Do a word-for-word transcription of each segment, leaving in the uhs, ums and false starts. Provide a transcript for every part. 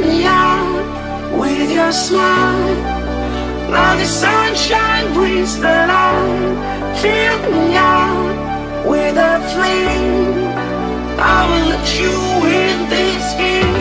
me out with your smile. Now the sunshine brings the light. Fill me out with a flame. I will let you in this game. Bye.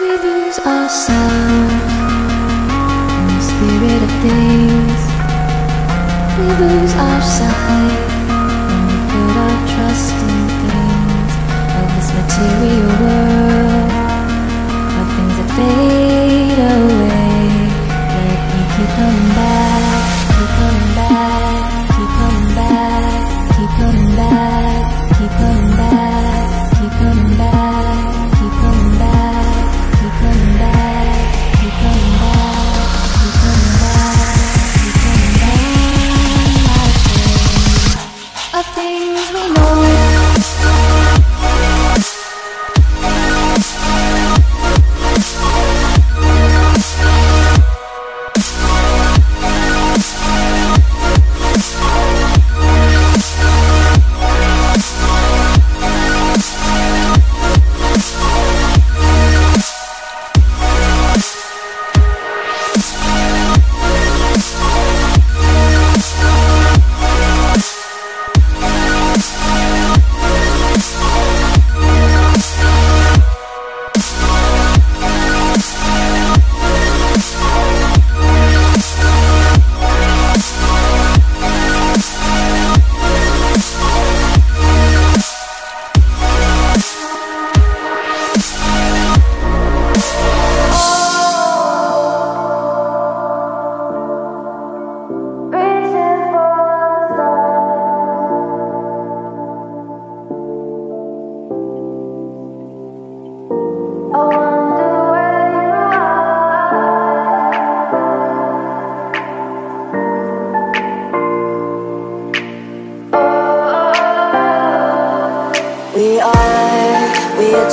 We lose ourselves in the spirit of things. We lose our sight when we put our trust in things of this material world, of things that fade away. Yet we keep coming back, keep coming back, keep coming back, keep coming back, keep coming back, keep coming back, keep coming back.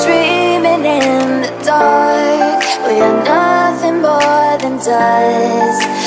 Dreaming in the dark, we are nothing more than dust.